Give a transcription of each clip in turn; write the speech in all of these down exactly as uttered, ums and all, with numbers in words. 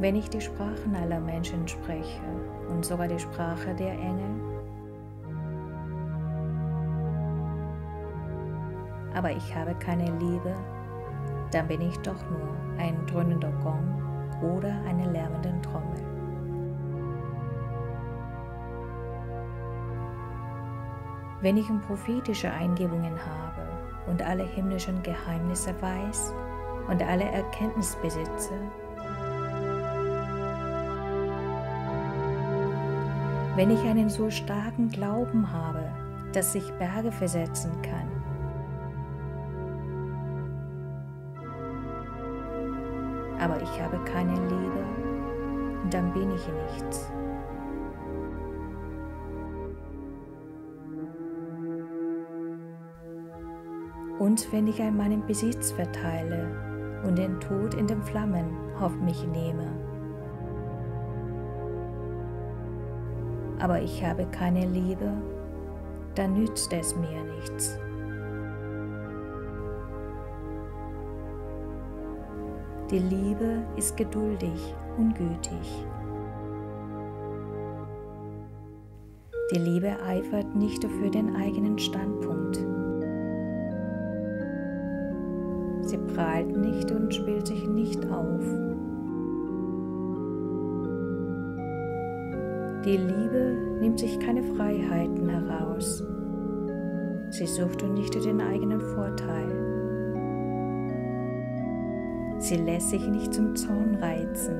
Wenn ich die Sprachen aller Menschen spreche und sogar die Sprache der Engel, aber ich habe keine Liebe, dann bin ich doch nur ein dröhnender Gong oder eine lärmende Trommel. Wenn ich prophetische Eingebungen habe und alle himmlischen Geheimnisse weiß und alle Erkenntnis besitze, wenn ich einen so starken Glauben habe, dass ich Berge versetzen kann, aber ich habe keine Liebe, dann bin ich nichts. Und wenn ich meinen Besitz verteile und den Tod in den Flammen auf mich nehme, aber ich habe keine Liebe, dann nützt es mir nichts. Die Liebe ist geduldig und gütig. Die Liebe eifert nicht für den eigenen Standpunkt. Sie prahlt nicht und spielt sich nicht auf. Die Liebe nimmt sich keine Freiheiten heraus. Sie sucht nicht den eigenen Vorteil. Sie lässt sich nicht zum Zorn reizen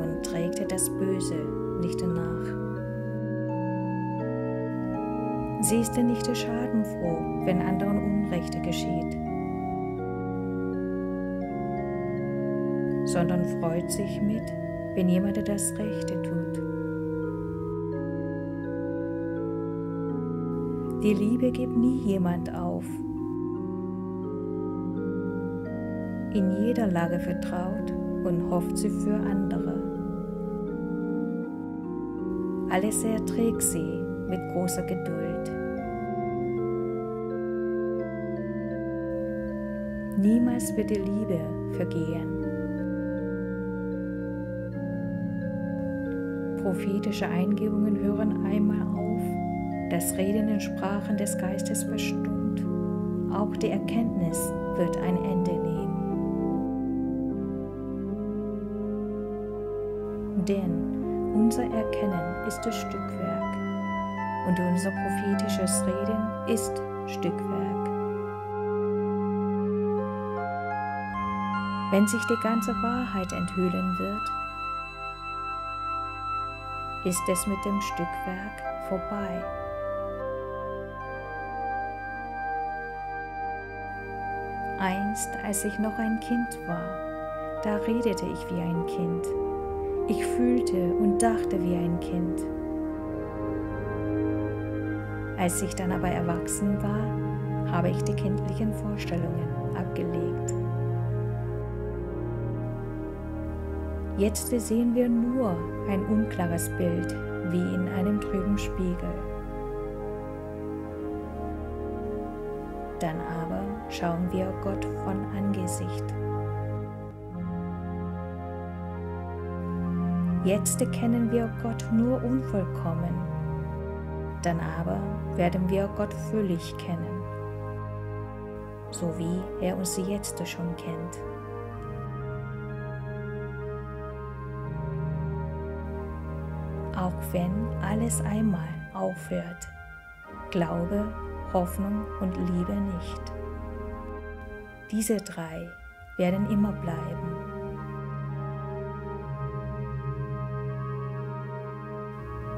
und trägt das Böse nicht nach. Sie ist nicht schadenfroh, wenn anderen Unrecht geschieht, sondern freut sich mit, wenn jemand das Rechte tut. Die Liebe gibt nie jemand auf. In jeder Lage vertraut und hofft sie für andere. Alles erträgt sie mit großer Geduld. Niemals wird die Liebe vergehen. Prophetische Eingebungen hören einmal auf, das Reden in Sprachen des Geistes verstummt. Auch die Erkenntnis wird ein Ende nehmen. Denn unser Erkennen ist das Stückwerk und unser prophetisches Reden ist Stückwerk. Wenn sich die ganze Wahrheit enthüllen wird, ist es mit dem Stückwerk vorbei. Einst, als ich noch ein Kind war, da redete ich wie ein Kind. Ich fühlte und dachte wie ein Kind. Als ich dann aber erwachsen war, habe ich die kindlichen Vorstellungen abgelegt. Jetzt sehen wir nur ein unklares Bild, wie in einem trüben Spiegel. Dann aber schauen wir Gott von Angesicht. Jetzt kennen wir Gott nur unvollkommen, dann aber werden wir Gott völlig kennen, so wie er uns jetzt schon kennt. Auch wenn alles einmal aufhört, Glaube, Hoffnung und Liebe nicht. Diese drei werden immer bleiben.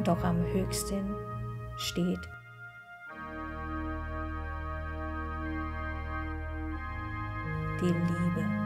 Doch am höchsten steht: die Liebe.